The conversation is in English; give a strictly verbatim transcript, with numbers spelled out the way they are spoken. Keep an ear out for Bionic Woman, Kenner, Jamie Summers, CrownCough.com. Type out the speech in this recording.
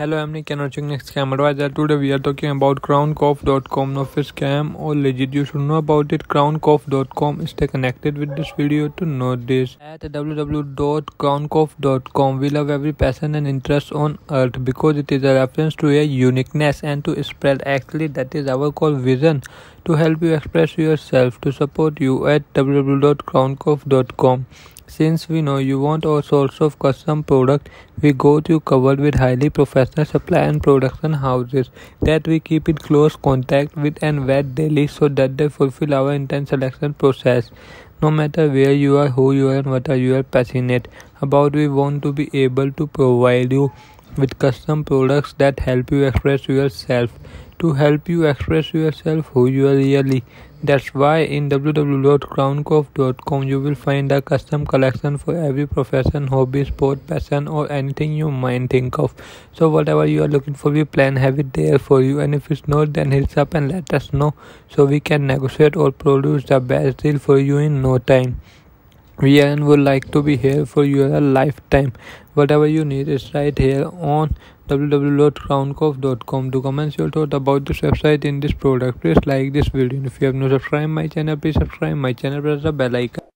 Hello, I'm Nick and watching Next Scam Advisor. Today we are talking about Crown Cough dot com. Now, if it's scam or legit, you should know about it. Crown Cough dot com. Stay connected with this video to know this. At w w w dot crown cough dot com, we love every passion and interest on earth because it is a reference to a uniqueness and to spread. Actually, that is our core vision, to help you express yourself, to support you at w w w dot crown cough dot com. Since we know you want our source of custom product, we go to covered with highly professional supply and production houses that we keep in close contact with and vet daily so that they fulfill our intense selection process. No matter where you are, who you are, and what are you are passionate about, we want to be able to provide you with custom products that help you express yourself, to help you express yourself who you are really. That's why in w w w dot crown cough dot com you will find a custom collection for every profession, hobby, sport, passion, or anything you might think of. So whatever you are looking for, we plan have it there for you, and if it's not, then hit us up and let us know so we can negotiate or produce the best deal for you in no time. We are and would like to be here for your lifetime. Whatever you need is right here on w w w dot crown cough dot com. To comment your thought about this website in this product, please like this video. And if you have not subscribed my channel, please subscribe my channel. Press the bell icon.